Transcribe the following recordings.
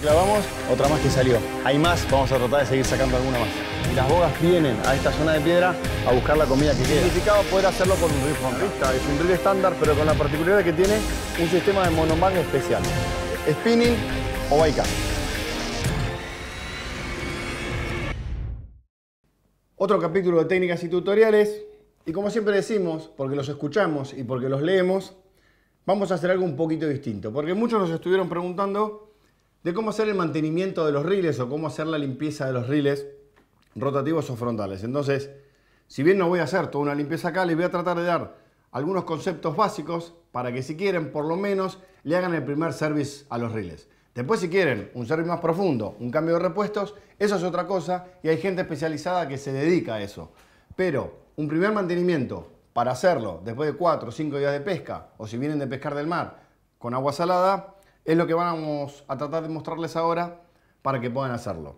Clavamos otra más que salió. Hay más, vamos a tratar de seguir sacando alguna más. Y las bogas vienen a esta zona de piedra a buscar la comida que queda. Significaba poder hacerlo con un reel frontal. Es un reel estándar, pero con la particularidad que tiene un sistema de monomark especial. Spinning o bycast. Otro capítulo de técnicas y tutoriales. Y como siempre decimos, porque los escuchamos y porque los leemos, vamos a hacer algo un poquito distinto. Porque muchos nos estuvieron preguntando de cómo hacer el mantenimiento de los reels o cómo hacer la limpieza de los reels rotativos o frontales. Entonces, si bien no voy a hacer toda una limpieza acá, les voy a tratar de dar algunos conceptos básicos para que si quieren, por lo menos, le hagan el primer service a los reels. Después, si quieren un service más profundo, un cambio de repuestos, eso es otra cosa y hay gente especializada que se dedica a eso. Pero un primer mantenimiento para hacerlo después de 4 o 5 días de pesca, o si vienen de pescar del mar con agua salada, es lo que vamos a tratar de mostrarles ahora para que puedan hacerlo.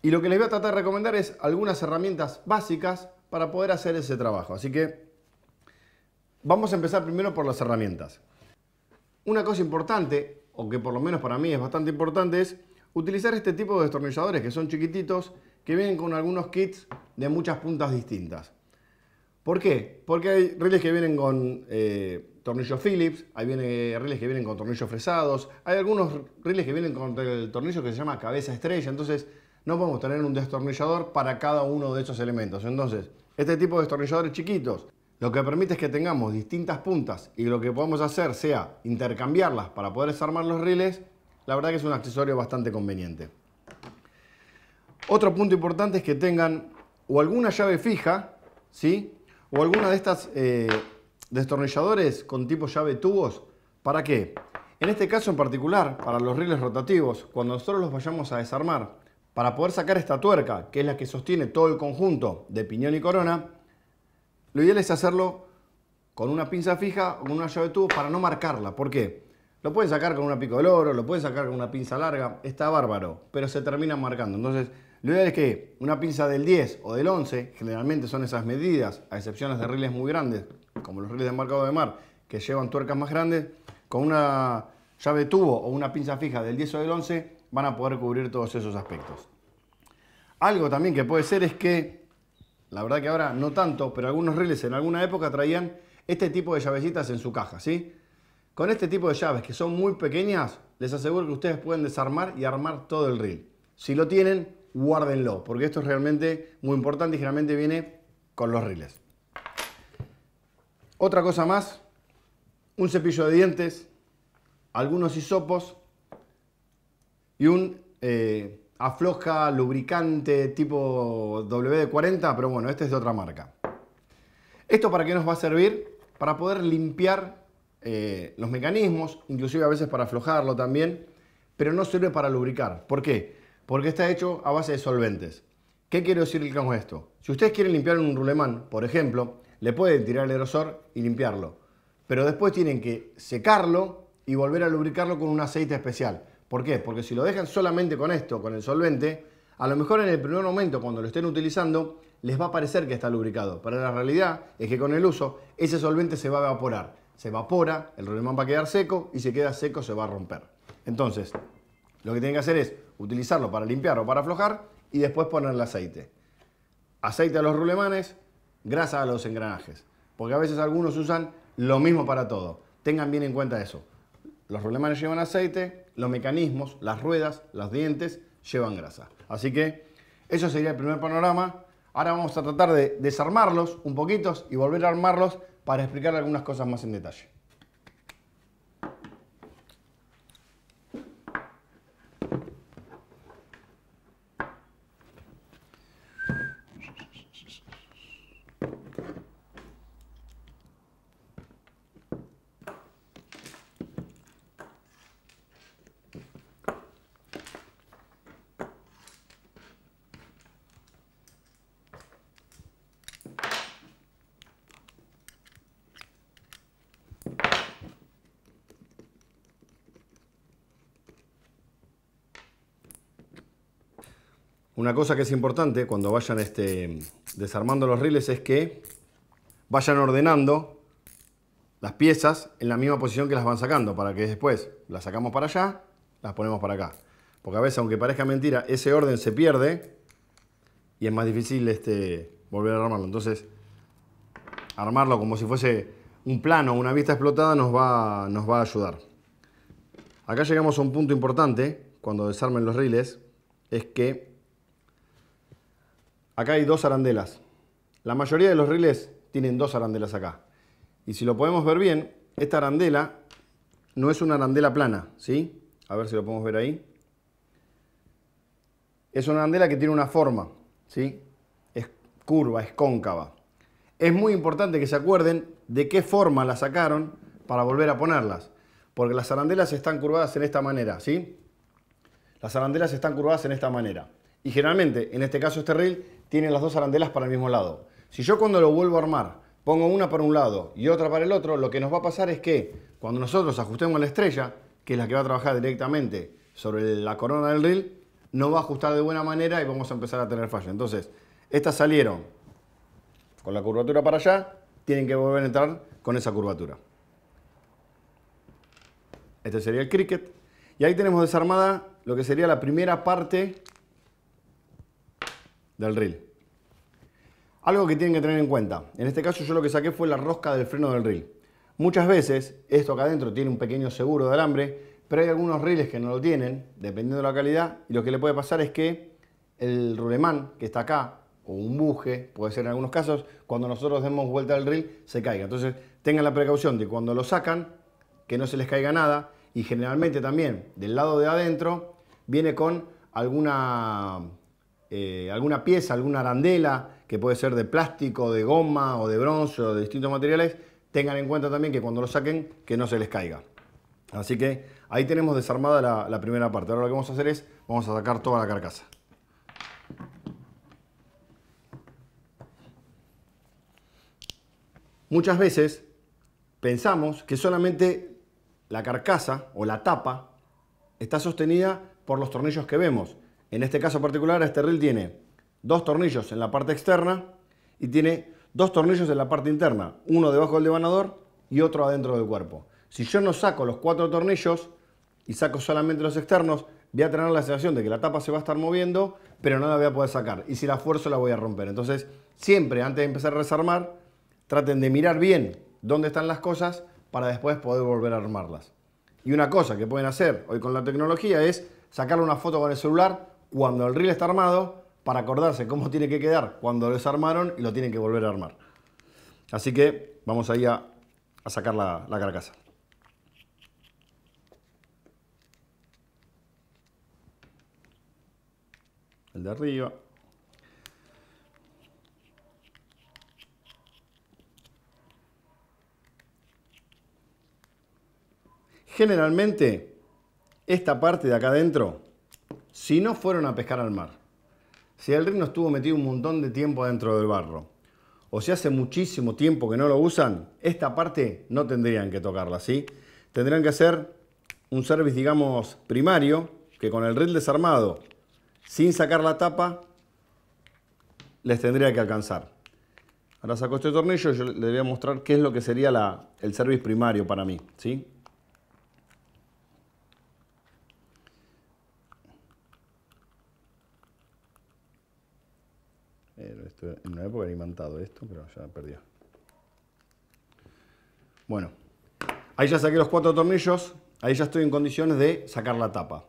Y lo que les voy a tratar de recomendar es algunas herramientas básicas para poder hacer ese trabajo. Así que vamos a empezar primero por las herramientas. Una cosa importante, o que por lo menos para mí es bastante importante, es utilizar este tipo de destornilladores que son chiquititos, que vienen con algunos kits de muchas puntas distintas. ¿Por qué? Porque hay reels que vienen con tornillos Phillips, hay reels que vienen con tornillos fresados, hay algunos reels que vienen con el tornillo que se llama cabeza estrella, entonces no podemos tener un destornillador para cada uno de esos elementos. Entonces, este tipo de destornilladores chiquitos lo que permite es que tengamos distintas puntas y lo que podemos hacer sea intercambiarlas para poder desarmar los reels. La verdad que es un accesorio bastante conveniente. Otro punto importante es que tengan o alguna llave fija, ¿sí? O alguna de estas destornilladores con tipo llave tubos. ¿Para qué? En este caso en particular, para los reels rotativos, cuando nosotros los vayamos a desarmar, para poder sacar esta tuerca, que es la que sostiene todo el conjunto de piñón y corona, lo ideal es hacerlo con una pinza fija o con una llave tubos para no marcarla. ¿Por qué? Lo pueden sacar con una pico de oro, lo pueden sacar con una pinza larga, está bárbaro, pero se termina marcando. Entonces, lo ideal es que una pinza del 10 o del 11, generalmente son esas medidas, a excepciones de reels muy grandes, como los reels de mercado de mar, que llevan tuercas más grandes, con una llave tubo o una pinza fija del 10 o del 11, van a poder cubrir todos esos aspectos. Algo también que puede ser es que, la verdad que ahora no tanto, pero algunos reels en alguna época traían este tipo de llavecitas en su caja, ¿sí? Con este tipo de llaves que son muy pequeñas, les aseguro que ustedes pueden desarmar y armar todo el reel. Si lo tienen, guárdenlo, porque esto es realmente muy importante y generalmente viene con los reels. Otra cosa más, un cepillo de dientes, algunos hisopos y un afloja lubricante tipo WD-40, pero bueno, este es de otra marca. ¿Esto para qué nos va a servir? Para poder limpiar los mecanismos, inclusive a veces para aflojarlo también, pero no sirve para lubricar. ¿Por qué? Porque está hecho a base de solventes. ¿Qué quiero decir con esto? Si ustedes quieren limpiar un rulemán, por ejemplo, le pueden tirar el aerosol y limpiarlo, pero después tienen que secarlo y volver a lubricarlo con un aceite especial. ¿Por qué? Porque si lo dejan solamente con esto, con el solvente, a lo mejor en el primer momento cuando lo estén utilizando les va a parecer que está lubricado, pero la realidad es que con el uso ese solvente se va a evaporar. Se evapora, el rulemán va a quedar seco y si queda seco se va a romper. Entonces, lo que tienen que hacer es utilizarlo para limpiar o para aflojar y después ponerle aceite. Aceite a los rulemanes, grasa a los engranajes. Porque a veces algunos usan lo mismo para todo. Tengan bien en cuenta eso. Los rulemanes llevan aceite, los mecanismos, las ruedas, los dientes llevan grasa. Así que eso sería el primer panorama. Ahora vamos a tratar de desarmarlos un poquito y volver a armarlos para explicar algunas cosas más en detalle. Una cosa que es importante cuando vayan desarmando los reels es que vayan ordenando las piezas en la misma posición que las van sacando para que después las sacamos para allá, las ponemos para acá. Porque a veces, aunque parezca mentira, ese orden se pierde y es más difícil volver a armarlo. Entonces, armarlo como si fuese un plano, una vista explotada, nos va a ayudar. Acá llegamos a un punto importante cuando desarmen los riles, es que acá hay dos arandelas. La mayoría de los riles tienen dos arandelas acá. Y si lo podemos ver bien, esta arandela no es una arandela plana, ¿sí? A ver si lo podemos ver ahí. Es una arandela que tiene una forma, ¿sí? Es curva, es cóncava. Es muy importante que se acuerden de qué forma la sacaron para volver a ponerlas. Porque las arandelas están curvadas en esta manera, ¿sí? Las arandelas están curvadas en esta manera. Y generalmente, en este caso este reel, tiene las dos arandelas para el mismo lado. Si yo cuando lo vuelvo a armar pongo una para un lado y otra para el otro, lo que nos va a pasar es que cuando nosotros ajustemos la estrella, que es la que va a trabajar directamente sobre la corona del reel, no va a ajustar de buena manera y vamos a empezar a tener falla. Entonces, estas salieron con la curvatura para allá, tienen que volver a entrar con esa curvatura. Este sería el cricket. Y ahí tenemos desarmada lo que sería la primera parte del reel. Algo que tienen que tener en cuenta. En este caso yo lo que saqué fue la rosca del freno del reel. Muchas veces esto acá adentro tiene un pequeño seguro de alambre, pero hay algunos reels que no lo tienen, dependiendo de la calidad, y lo que le puede pasar es que el rulemán que está acá, o un buje, puede ser en algunos casos, cuando nosotros demos vuelta al reel se caiga. Entonces tengan la precaución de cuando lo sacan, que no se les caiga nada, y generalmente también del lado de adentro viene con alguna pieza, alguna arandela, que puede ser de plástico, de goma o de bronce o de distintos materiales. Tengan en cuenta también que cuando lo saquen que no se les caiga. Así que ahí tenemos desarmada la primera parte. Ahora lo que vamos a hacer es, vamos a sacar toda la carcasa. Muchas veces pensamos que solamente la carcasa o la tapa está sostenida por los tornillos que vemos. En este caso particular, este reel tiene dos tornillos en la parte externa y tiene dos tornillos en la parte interna, uno debajo del devanador y otro adentro del cuerpo. Si yo no saco los cuatro tornillos y saco solamente los externos, voy a tener la sensación de que la tapa se va a estar moviendo, pero no la voy a poder sacar, y si la fuerzo la voy a romper. Entonces, siempre antes de empezar a desarmar, traten de mirar bien dónde están las cosas para después poder volver a armarlas. Y una cosa que pueden hacer hoy con la tecnología es sacarle una foto con el celular cuando el reel está armado, para acordarse cómo tiene que quedar cuando lo desarmaron y lo tienen que volver a armar. Así que vamos ahí a sacar la carcasa. El de arriba. Generalmente, esta parte de acá adentro, si no fueron a pescar al mar, si el reel no estuvo metido un montón de tiempo dentro del barro, o si hace muchísimo tiempo que no lo usan, esta parte no tendrían que tocarla, ¿sí? Tendrían que hacer un service, digamos, primario, que con el reel desarmado, sin sacar la tapa, les tendría que alcanzar. Ahora saco este tornillo y yo les voy a mostrar qué es lo que sería el service primario para mí, ¿sí? En una época era imantado esto, pero ya perdió. Bueno, ahí ya saqué los cuatro tornillos, ahí ya estoy en condiciones de sacar la tapa.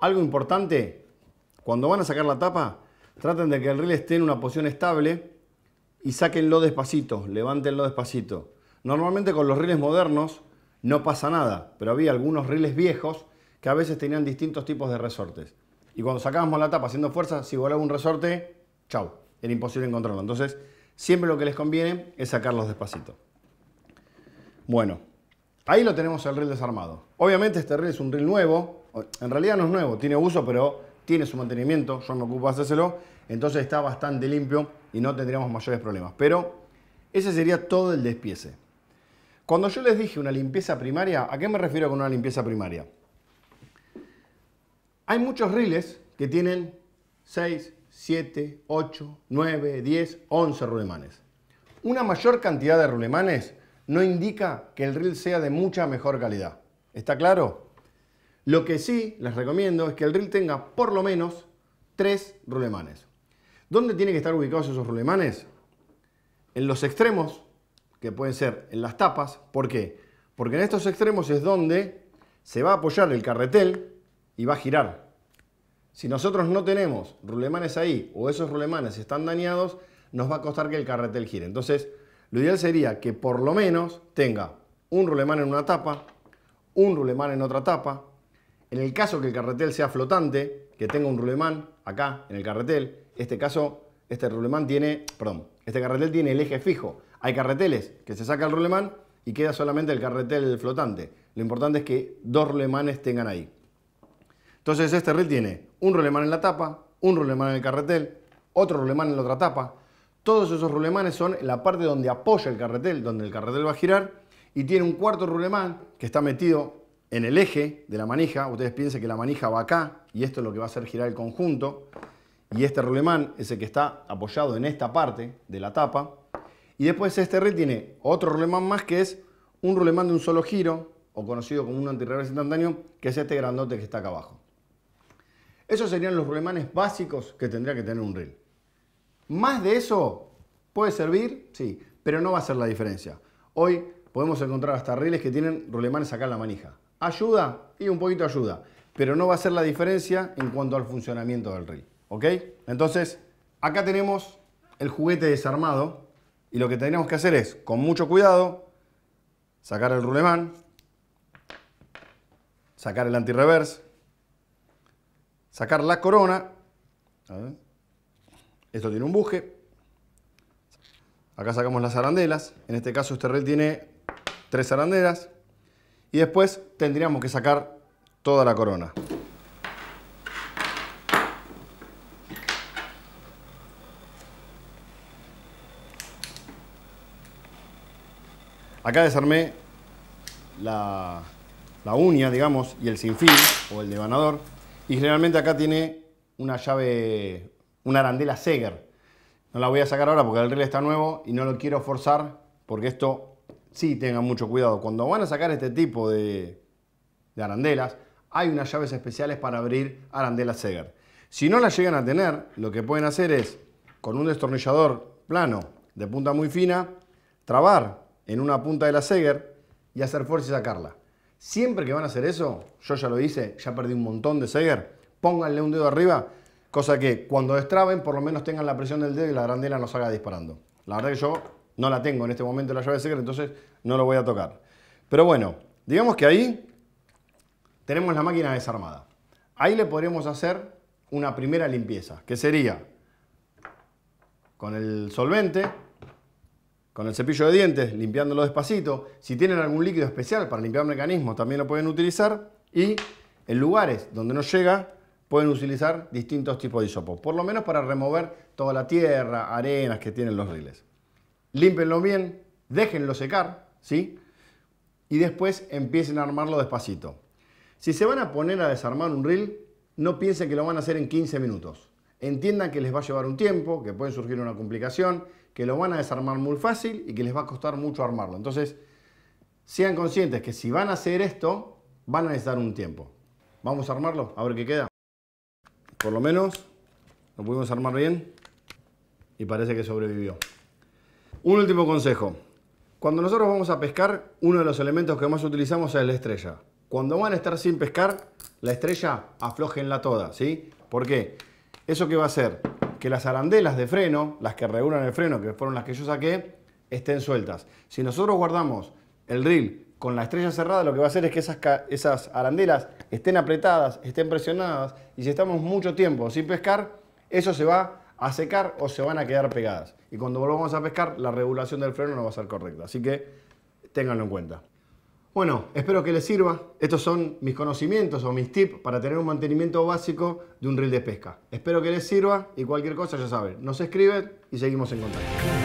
Algo importante, cuando van a sacar la tapa, traten de que el reel esté en una posición estable y sáquenlo despacito, levántenlo despacito. Normalmente con los reels modernos no pasa nada, pero había algunos reels viejos que a veces tenían distintos tipos de resortes. Y cuando sacábamos la tapa haciendo fuerza, si volaba un resorte, chau, era imposible encontrarlo. Entonces, siempre lo que les conviene es sacarlos despacito. Bueno, ahí lo tenemos el reel desarmado. Obviamente este reel es un reel nuevo. En realidad no es nuevo, tiene uso, pero tiene su mantenimiento. Yo me ocupo de hacérselo. Entonces está bastante limpio y no tendríamos mayores problemas. Pero ese sería todo el despiece. Cuando yo les dije una limpieza primaria, ¿a qué me refiero con una limpieza primaria? Hay muchos reels que tienen 6, 7, 8, 9, 10, 11 rulemanes. Una mayor cantidad de rulemanes no indica que el reel sea de mucha mejor calidad. ¿Está claro? Lo que sí les recomiendo es que el reel tenga por lo menos 3 rulemanes. ¿Dónde tienen que estar ubicados esos rulemanes? En los extremos, que pueden ser en las tapas. ¿Por qué? Porque en estos extremos es donde se va a apoyar el carretel y va a girar. Si nosotros no tenemos rulemanes ahí o esos rulemanes están dañados, nos va a costar que el carretel gire. Entonces, lo ideal sería que por lo menos tenga un rulemán en una tapa, un rulemán en otra tapa. En el caso que el carretel sea flotante, que tenga un rulemán acá en el carretel. Este carretel tiene el eje fijo. Hay carreteles que se saca el rulemán y queda solamente el carretel flotante. Lo importante es que 2 rulemanes tengan ahí. Entonces este reel tiene un rulemán en la tapa, un rulemán en el carretel, otro rulemán en la otra tapa. Todos esos rulemanes son la parte donde apoya el carretel, donde el carretel va a girar. Y tiene un cuarto rulemán que está metido en el eje de la manija. Ustedes piensen que la manija va acá y esto es lo que va a hacer girar el conjunto. Y este rulemán es el que está apoyado en esta parte de la tapa. Y después este reel tiene otro rulemán más, que es un rulemán de un solo giro, o conocido como un antirreversa instantáneo, que es este grandote que está acá abajo. Esos serían los rulemanes básicos que tendría que tener un reel. Más de eso puede servir, sí, pero no va a ser la diferencia. Hoy podemos encontrar hasta reels que tienen rulemanes acá en la manija. Ayuda y un poquito ayuda, pero no va a ser la diferencia en cuanto al funcionamiento del reel. ¿Ok? Entonces, acá tenemos el juguete desarmado y lo que tenemos que hacer es, con mucho cuidado, sacar el rulemán, sacar el antirreverse, sacar la corona. A ver. Esto tiene un buje. Acá sacamos las arandelas. En este caso este reel tiene 3 arandelas. Y después tendríamos que sacar toda la corona. Acá desarmé la uña, digamos, y el sinfín o el devanador. Y generalmente acá tiene una llave, una arandela Seger. No la voy a sacar ahora porque el reel está nuevo y no lo quiero forzar, porque esto sí, tengan mucho cuidado. Cuando van a sacar este tipo de arandelas, hay unas llaves especiales para abrir arandelas Seger. Si no las llegan a tener, lo que pueden hacer es, con un destornillador plano de punta muy fina, trabar en una punta de la Seger y hacer fuerza y sacarla. Siempre que van a hacer eso, yo ya lo hice, ya perdí un montón de Seger, pónganle un dedo arriba, cosa que cuando destraben por lo menos tengan la presión del dedo y la arandela no salga disparando. La verdad que yo no la tengo en este momento la llave de Seger, entonces no lo voy a tocar. Pero bueno, digamos que ahí tenemos la máquina desarmada. Ahí le podremos hacer una primera limpieza, que sería con el solvente, con el cepillo de dientes, limpiándolo despacito. Si tienen algún líquido especial para limpiar mecanismos, también lo pueden utilizar. Y en lugares donde no llega, pueden utilizar distintos tipos de hisopo, por lo menos para remover toda la tierra, arenas que tienen los reels. Límpenlo bien, déjenlo secar, ¿sí? Y después empiecen a armarlo despacito. Si se van a poner a desarmar un reel, no piensen que lo van a hacer en 15 minutos. Entiendan que les va a llevar un tiempo, que pueden surgir una complicación, que lo van a desarmar muy fácil y que les va a costar mucho armarlo. Entonces, sean conscientes que si van a hacer esto, van a necesitar un tiempo. Vamos a armarlo, a ver qué queda. Por lo menos lo pudimos armar bien y parece que sobrevivió. Un último consejo. Cuando nosotros vamos a pescar, uno de los elementos que más utilizamos es la estrella. Cuando van a estar sin pescar, la estrella aflójenla toda, ¿sí? ¿Por qué? Eso que va a hacer que las arandelas de freno, las que regulan el freno, que fueron las que yo saqué, estén sueltas. Si nosotros guardamos el reel con la estrella cerrada, lo que va a hacer es que esas arandelas estén apretadas, estén presionadas, y si estamos mucho tiempo sin pescar, eso se va a secar o se van a quedar pegadas. Y cuando volvamos a pescar, la regulación del freno no va a ser correcta. Así que ténganlo en cuenta. Bueno, espero que les sirva. Estos son mis conocimientos o mis tips para tener un mantenimiento básico de un reel de pesca. Espero que les sirva y cualquier cosa ya saben, nos escriben y seguimos en contacto.